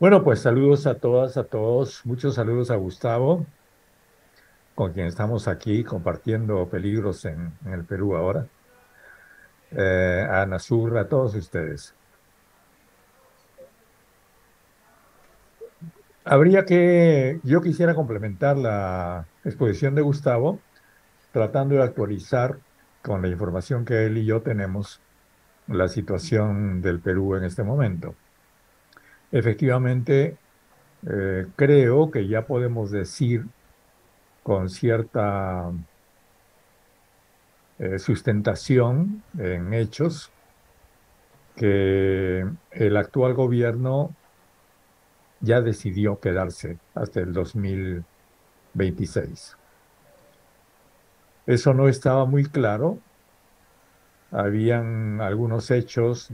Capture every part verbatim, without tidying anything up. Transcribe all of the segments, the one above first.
Bueno, pues saludos a todas, a todos. Muchos saludos a Gustavo, con quien estamos aquí compartiendo peligros en, en el Perú ahora. Eh, a Ana Surra, a todos ustedes. Habría que, yo quisiera complementar la exposición de Gustavo, tratando de actualizar con la información que él y yo tenemos la situación del Perú en este momento. Efectivamente, eh, creo que ya podemos decir con cierta eh, sustentación en hechos que el actual gobierno ya decidió quedarse hasta el dos mil veintiséis. Eso no estaba muy claro. Habían algunos hechos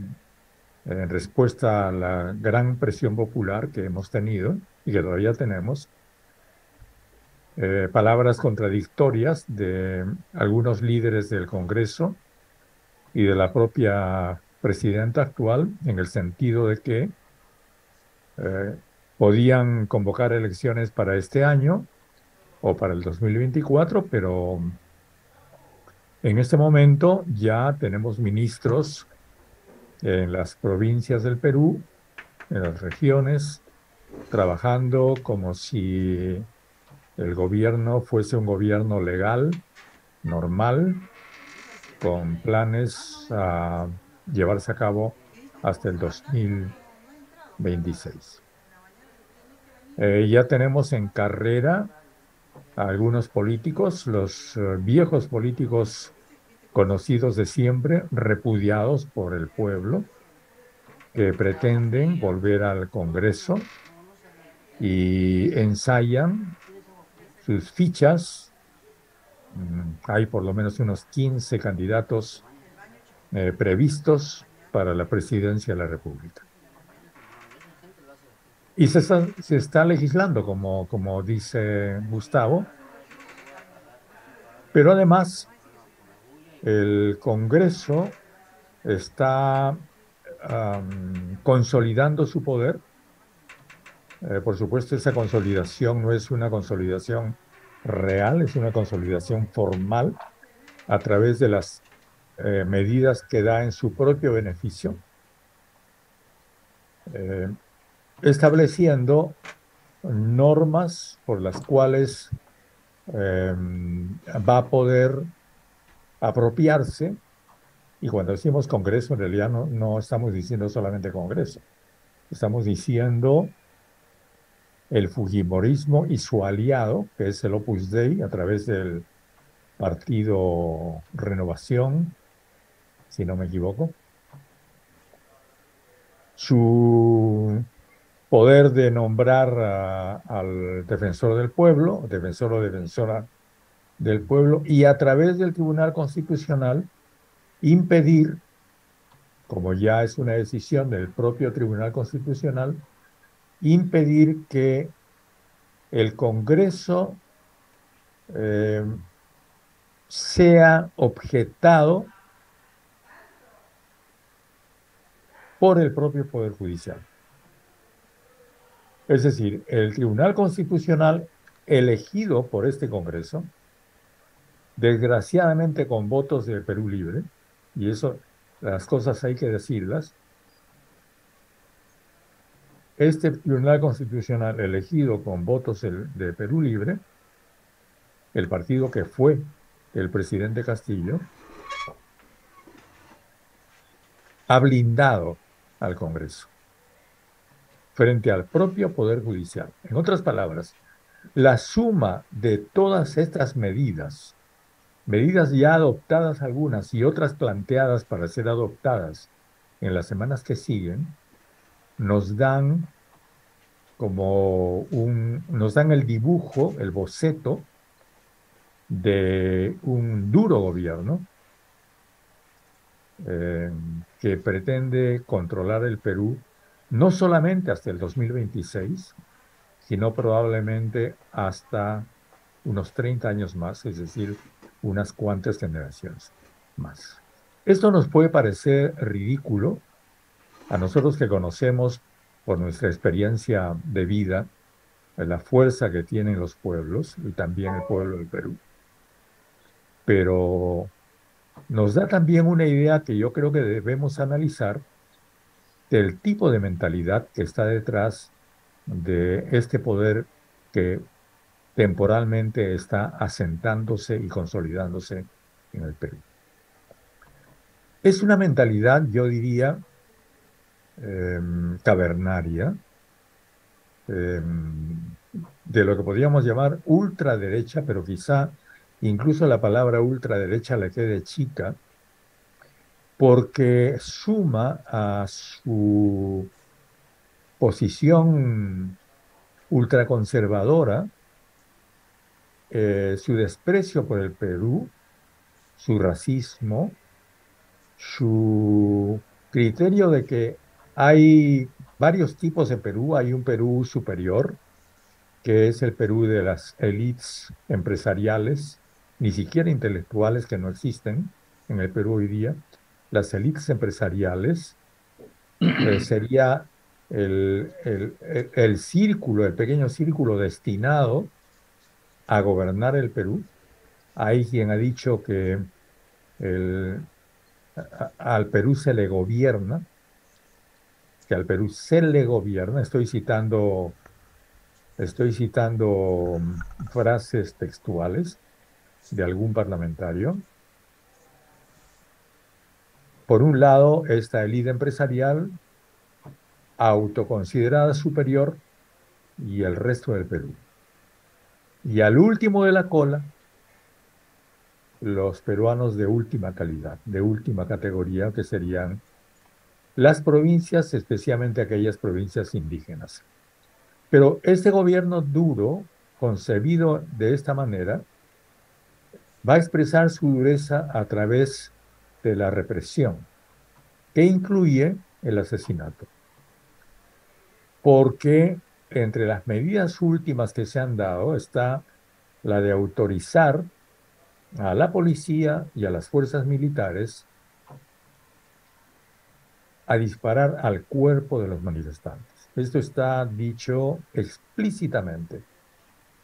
en respuesta a la gran presión popular que hemos tenido y que todavía tenemos, eh, palabras contradictorias de algunos líderes del Congreso y de la propia presidenta actual, en el sentido de que eh, podían convocar elecciones para este año o para el dos mil veinticuatro, pero en este momento ya tenemos ministros en las provincias del Perú, en las regiones, trabajando como si el gobierno fuese un gobierno legal, normal, con planes a llevarse a cabo hasta el dos mil veintiséis. Eh, ya tenemos en carrera a algunos políticos, los eh, viejos políticos conocidos de siempre, repudiados por el pueblo, que pretenden volver al Congreso y ensayan sus fichas. Hay por lo menos unos quince candidatos eh, previstos para la presidencia de la República. Y se está, se está legislando, como, como dice Gustavo, pero además el Congreso está um, consolidando su poder. Eh, por supuesto, esa consolidación no es una consolidación real, es una consolidación formal a través de las eh, medidas que da en su propio beneficio, eh, estableciendo normas por las cuales eh, va a poder apropiarse. Y cuando decimos Congreso, en realidad no, no estamos diciendo solamente Congreso, estamos diciendo el Fujimorismo y su aliado, que es el Opus Dei, a través del partido Renovación, si no me equivoco. Su poder de nombrar a, al defensor del pueblo, defensor o defensora del pueblo, y a través del Tribunal Constitucional impedir, como ya es una decisión del propio Tribunal Constitucional, impedir que el Congreso eh, sea objetado por el propio Poder Judicial. Es decir, el Tribunal Constitucional elegido por este Congreso, desgraciadamente con votos de Perú Libre, y eso, las cosas hay que decirlas, este Tribunal Constitucional elegido con votos de Perú Libre, el partido que fue el presidente Castillo, ha blindado al Congreso frente al propio Poder Judicial. En otras palabras, la suma de todas estas medidas, medidas ya adoptadas algunas y otras planteadas para ser adoptadas en las semanas que siguen, nos dan como un, nos dan el dibujo, el boceto de un duro gobierno eh, que pretende controlar el Perú no solamente hasta el dos mil veintiséis, sino probablemente hasta unos treinta años más, es decir, unas cuantas generaciones más. Esto nos puede parecer ridículo a nosotros que conocemos por nuestra experiencia de vida, la fuerza que tienen los pueblos y también el pueblo del Perú. Pero nos da también una idea que yo creo que debemos analizar del tipo de mentalidad que está detrás de este poder que temporalmente está asentándose y consolidándose en el Perú. Es una mentalidad, yo diría, eh, cavernaria, eh, de lo que podríamos llamar ultraderecha, pero quizá incluso la palabra ultraderecha le quede chica, porque suma a su posición ultraconservadora eh, su desprecio por el Perú, su racismo, su criterio de que hay varios tipos de Perú. Hay un Perú superior, que es el Perú de las élites empresariales, ni siquiera intelectuales, que no existen en el Perú hoy día. Las élites empresariales eh, sería el, el, el, el círculo, el pequeño círculo destinado a gobernar el Perú. Hay quien ha dicho que el, a, al Perú se le gobierna, que al Perú se le gobierna, estoy citando, estoy citando frases textuales de algún parlamentario. Por un lado, esta élite empresarial autoconsiderada superior y el resto del Perú. Y al último de la cola, los peruanos de última calidad, de última categoría, que serían las provincias, especialmente aquellas provincias indígenas. Pero este gobierno duro, concebido de esta manera, va a expresar su dureza a través de la represión, que incluye el asesinato. Porque entre las medidas últimas que se han dado está la de autorizar a la policía y a las fuerzas militares a disparar al cuerpo de los manifestantes. Esto está dicho explícitamente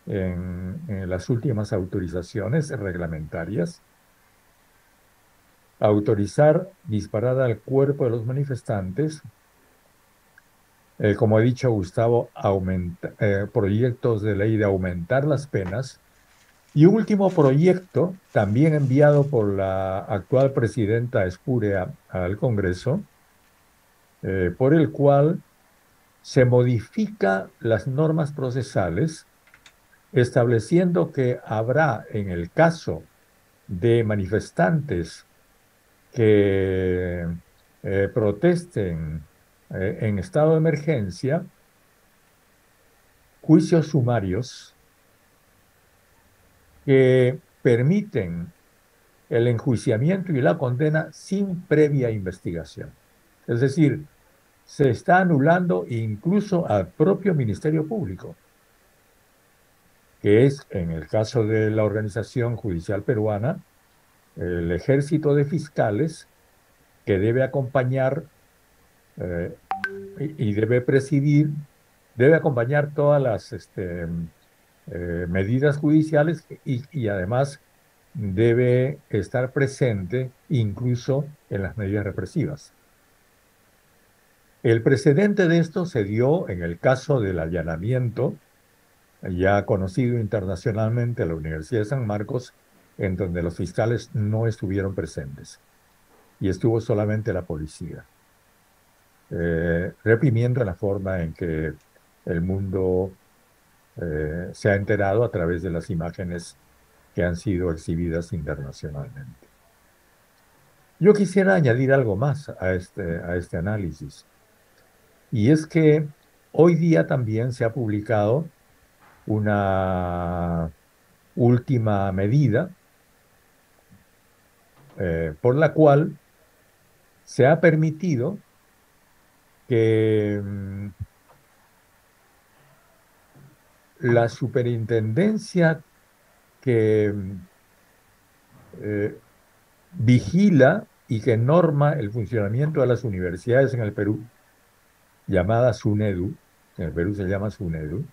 en, en las últimas autorizaciones reglamentarias. Autorizar disparar al cuerpo de los manifestantes, eh, como ha dicho Gustavo, aumenta, eh, proyectos de ley de aumentar las penas, y un último proyecto, también enviado por la actual presidenta Espúrea al Congreso, eh, por el cual se modifica las normas procesales, estableciendo que habrá, en el caso de manifestantes que eh, protesten eh, en estado de emergencia, juicios sumarios que permiten el enjuiciamiento y la condena sin previa investigación. Es decir, se está anulando incluso al propio Ministerio Público, que es, en el caso de la organización judicial peruana, el ejército de fiscales que debe acompañar eh, y debe presidir, debe acompañar todas las este, eh, medidas judiciales y, y además debe estar presente incluso en las medidas represivas. El precedente de esto se dio en el caso del allanamiento, ya conocido internacionalmente, a la Universidad de San Marcos, en donde los fiscales no estuvieron presentes y estuvo solamente la policía, eh, reprimiendo la forma en que el mundo eh, se ha enterado a través de las imágenes que han sido exhibidas internacionalmente. Yo quisiera añadir algo más a este, a este análisis, y es que hoy día también se ha publicado una última medida, Eh, por la cual se ha permitido que mmm, la superintendencia que eh, vigila y que norma el funcionamiento de las universidades en el Perú llamada SUNEDU, que en el Perú se llama SUNEDU,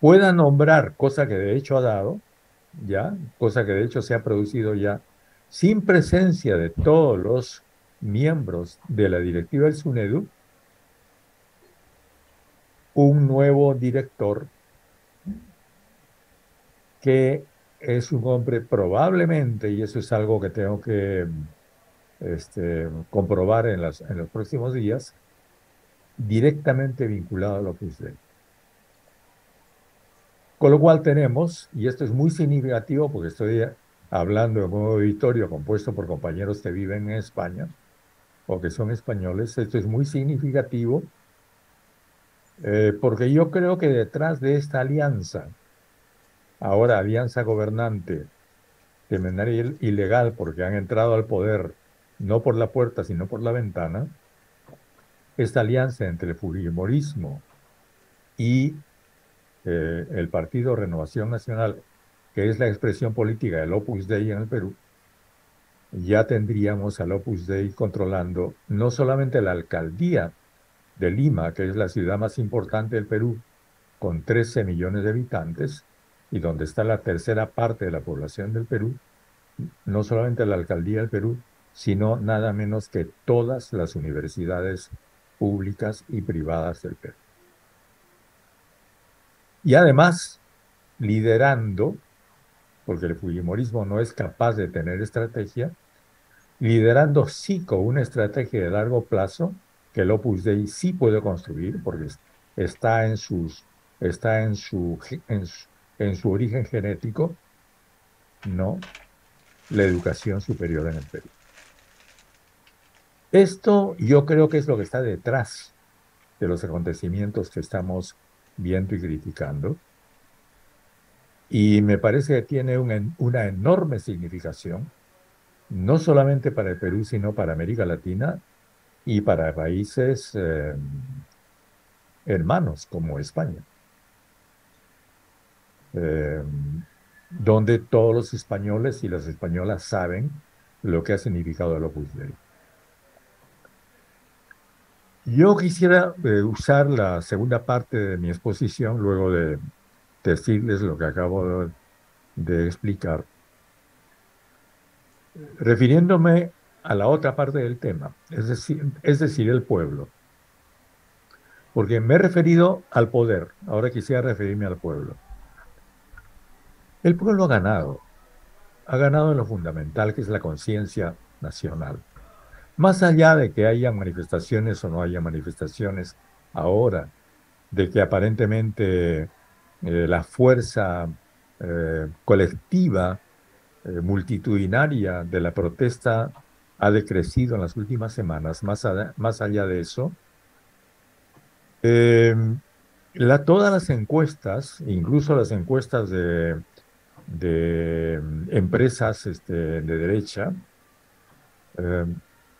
pueda nombrar, cosa que de hecho ha dado, ya, cosa que de hecho se ha producido ya, sin presencia de todos los miembros de la directiva del SUNEDU, un nuevo director que es un hombre probablemente, y eso es algo que tengo que este, comprobar en, las, en los próximos días, directamente vinculado al Opus Dei. Con lo cual tenemos, y esto es muy significativo porque estoy hablando en un auditorio compuesto por compañeros que viven en España o que son españoles, esto es muy significativo eh, porque yo creo que detrás de esta alianza, ahora alianza gobernante, de manera ilegal porque han entrado al poder no por la puerta sino por la ventana, esta alianza entre el Fujimorismo y eh, el Partido Renovación Nacional, que es la expresión política del Opus Dei en el Perú, ya tendríamos al Opus Dei controlando no solamente la alcaldía de Lima, que es la ciudad más importante del Perú, con trece millones de habitantes, y donde está la tercera parte de la población del Perú, no solamente la alcaldía del Perú, sino nada menos que todas las universidades públicas y privadas del Perú. Y además, liderando, porque el fujimorismo no es capaz de tener estrategia, liderando sí con una estrategia de largo plazo, que el Opus Dei sí puede construir, porque está en sus, está en su, en su en su origen genético, no la educación superior en el Perú. Esto yo creo que es lo que está detrás de los acontecimientos que estamos viendo y criticando, y me parece que tiene un, una enorme significación, no solamente para el Perú, sino para América Latina y para países eh, hermanos como España. Eh, donde todos los españoles y las españolas saben lo que ha significado el Opus Dei. Yo quisiera eh, usar la segunda parte de mi exposición, luego de decirles lo que acabo de, de explicar, refiriéndome a la otra parte del tema, es decir, es decir, el pueblo. Porque me he referido al poder, ahora quisiera referirme al pueblo. El pueblo ha ganado, ha ganado en lo fundamental que es la conciencia nacional. Más allá de que haya manifestaciones o no haya manifestaciones ahora, de que aparentemente eh, la fuerza eh, colectiva, eh, multitudinaria de la protesta ha decrecido en las últimas semanas, más, a, más allá de eso, eh, la, todas las encuestas, incluso las encuestas de... de empresas este, de derecha, eh,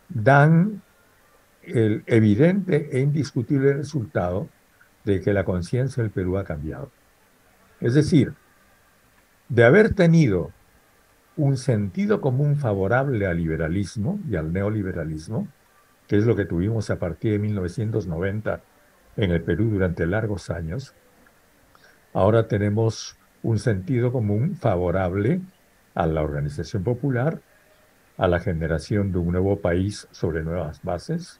dan el evidente e indiscutible resultado de que la conciencia del Perú ha cambiado. Es decir, de haber tenido un sentido común favorable al liberalismo y al neoliberalismo, que es lo que tuvimos a partir de mil novecientos noventa en el Perú durante largos años, ahora tenemos un sentido común favorable a la organización popular, a la generación de un nuevo país sobre nuevas bases,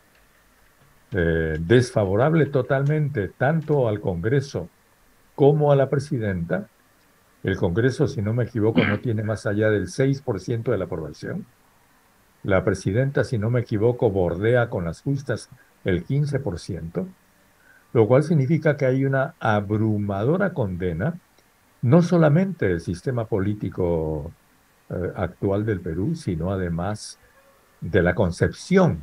eh, desfavorable totalmente tanto al Congreso como a la presidenta. El Congreso, si no me equivoco, no tiene más allá del seis por ciento de la aprobación. La presidenta, si no me equivoco, bordea con las justas el quince por ciento, lo cual significa que hay una abrumadora condena no solamente del sistema político eh, actual del Perú, sino además de la concepción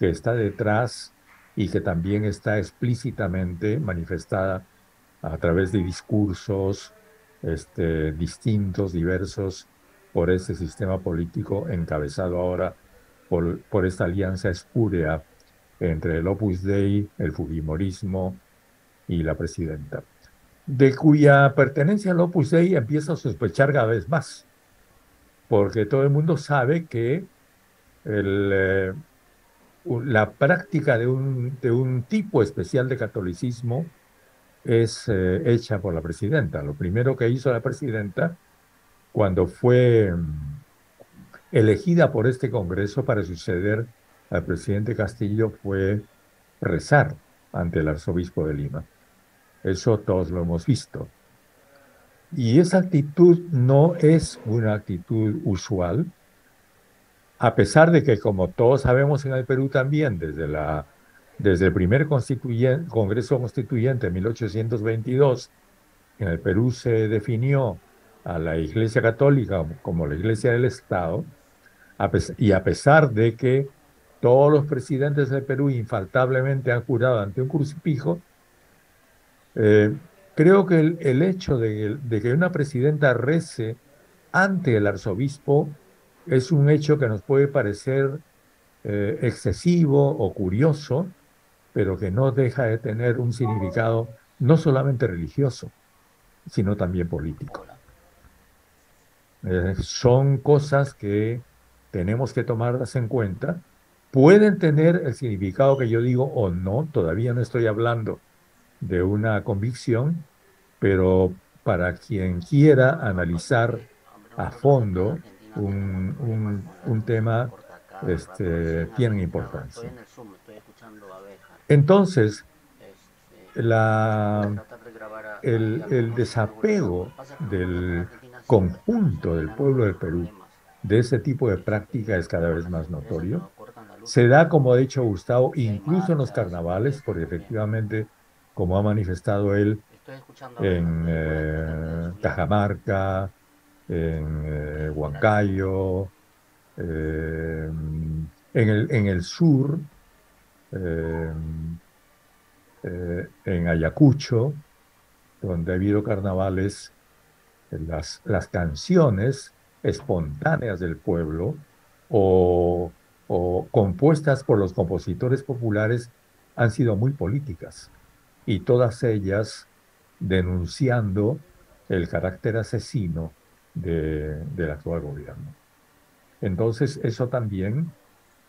que está detrás y que también está explícitamente manifestada a través de discursos este, distintos, diversos, por ese sistema político encabezado ahora por, por esta alianza espúrea entre el Opus Dei, el Fujimorismo y la presidenta, de cuya pertenencia al Opus Dei empieza a sospechar cada vez más, porque todo el mundo sabe que el, eh, la práctica de un, de un tipo especial de catolicismo es eh, hecha por la presidenta. Lo primero que hizo la presidenta cuando fue elegida por este Congreso para suceder al presidente Castillo fue rezar ante el arzobispo de Lima. Eso todos lo hemos visto. Y esa actitud no es una actitud usual, a pesar de que, como todos sabemos en el Perú también, desde, la, desde el primer constituyente, Congreso Constituyente en mil ochocientos veintidós, en el Perú se definió a la Iglesia Católica como la Iglesia del Estado, a pesar, y a pesar de que todos los presidentes del Perú infaltablemente han jurado ante un crucifijo, eh, creo que el, el hecho de, de que una presidenta rece ante el arzobispo es un hecho que nos puede parecer eh, excesivo o curioso, pero que no deja de tener un significado no solamente religioso, sino también político. Eh, son cosas que tenemos que tomarlas en cuenta. Pueden tener el significado que yo digo o no, todavía no estoy hablando de una convicción, pero para quien quiera analizar a fondo Un, un, un tema este, tiene importancia. Entonces, la, el, el desapego del conjunto del pueblo del Perú de ese tipo de práctica es cada vez más notorio. Se da, como ha dicho Gustavo, incluso en los carnavales, porque efectivamente, como ha manifestado él, en eh, Cajamarca, en eh, Huancayo, eh, en, el, en el sur, eh, eh, en Ayacucho, donde ha habido carnavales, las, las canciones espontáneas del pueblo o, o compuestas por los compositores populares han sido muy políticas, y todas ellas denunciando el carácter asesino De, del actual gobierno. Entonces, eso también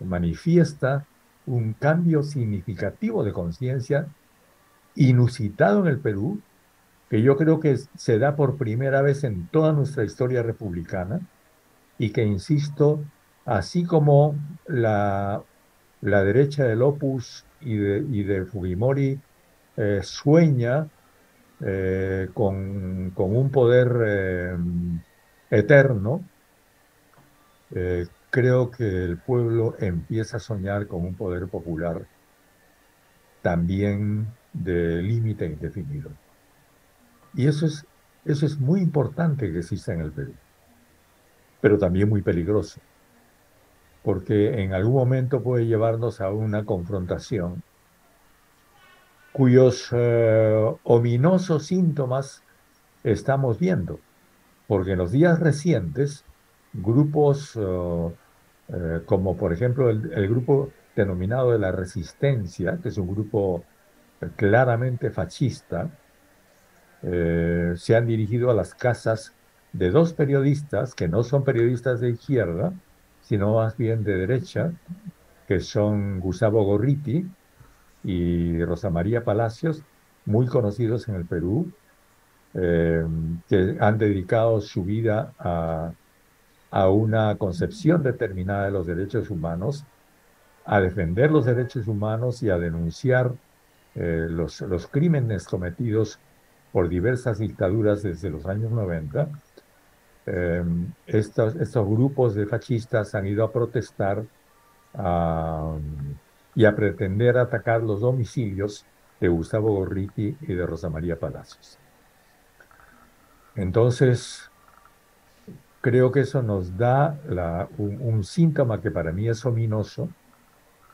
manifiesta un cambio significativo de conciencia inusitado en el Perú, que yo creo que se da por primera vez en toda nuestra historia republicana, y que, insisto, así como la, la derecha del Opus y de, y de Fujimori eh, sueña eh, con, con un poder eh, eterno, eh, creo que el pueblo empieza a soñar con un poder popular también de límite indefinido. Y eso es, eso es muy importante que exista en el Perú, pero también muy peligroso, porque en algún momento puede llevarnos a una confrontación cuyos eh, ominosos síntomas estamos viendo. Porque en los días recientes, grupos uh, eh, como por ejemplo el, el grupo denominado de la Resistencia, que es un grupo claramente fascista, eh, se han dirigido a las casas de dos periodistas que no son periodistas de izquierda, sino más bien de derecha, que son Gustavo Gorriti y Rosa María Palacios, muy conocidos en el Perú, Eh, que han dedicado su vida a, a una concepción determinada de los derechos humanos, a defender los derechos humanos y a denunciar eh, los, los crímenes cometidos por diversas dictaduras desde los años noventa. Eh, estos, estos grupos de fascistas han ido a protestar a, y a pretender atacar los domicilios de Gustavo Gorriti y de Rosa María Palacios. Entonces, creo que eso nos da la, un, un síntoma que para mí es ominoso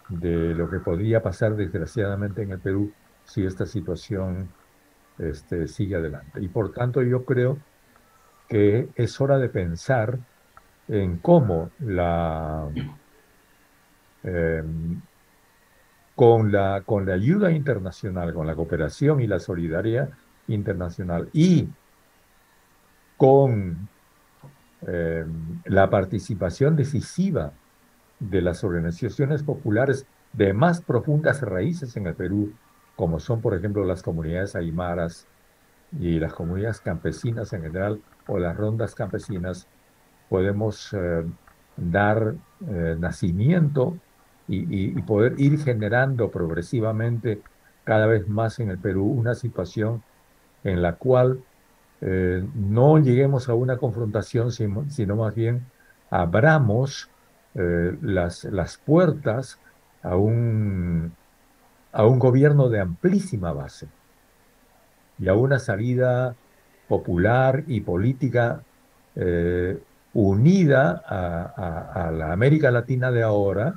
de lo que podría pasar desgraciadamente en el Perú si esta situación este, sigue adelante. Y por tanto yo creo que es hora de pensar en cómo la, eh, con la, con la ayuda internacional, con la cooperación y la solidaridad internacional y con eh, la participación decisiva de las organizaciones populares, de más profundas raíces en el Perú, como son, por ejemplo, las comunidades aymaras y las comunidades campesinas en general, o las rondas campesinas, podemos eh, dar eh, nacimiento y, y, y poder ir generando progresivamente cada vez más en el Perú una situación en la cual eh, no lleguemos a una confrontación, sino más bien abramos eh, las, las puertas a un, a un gobierno de amplísima base y a una salida popular y política eh, unida a, a, a la América Latina de ahora,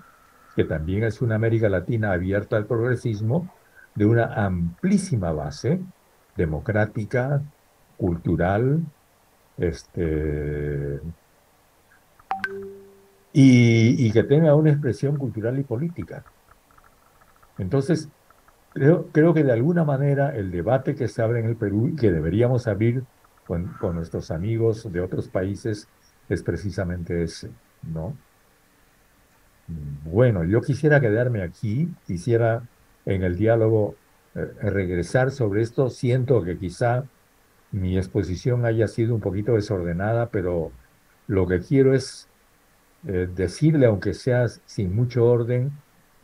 que también es una América Latina abierta al progresismo, de una amplísima base democrática, cultural, este, y, y que tenga una expresión cultural y política. Entonces, creo, creo que de alguna manera el debate que se abre en el Perú y que deberíamos abrir con, con nuestros amigos de otros países es precisamente ese, ¿no? Bueno, yo quisiera quedarme aquí, quisiera en el diálogo eh, regresar sobre esto. Siento que quizá mi exposición haya sido un poquito desordenada, pero lo que quiero es eh, decirle, aunque sea sin mucho orden,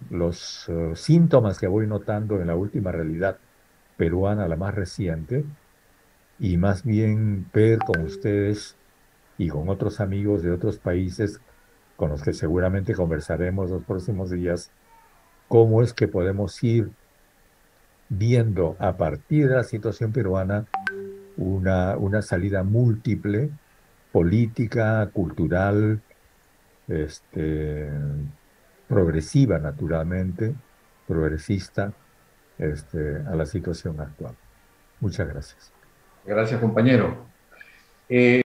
los eh, síntomas que voy notando en la última realidad peruana, la más reciente, y más bien ver con ustedes y con otros amigos de otros países con los que seguramente conversaremos los próximos días, cómo es que podemos ir viendo a partir de la situación peruana una, una salida múltiple, política, cultural, este, progresiva naturalmente, progresista, este, a la situación actual. Muchas gracias. Gracias, compañero. Eh...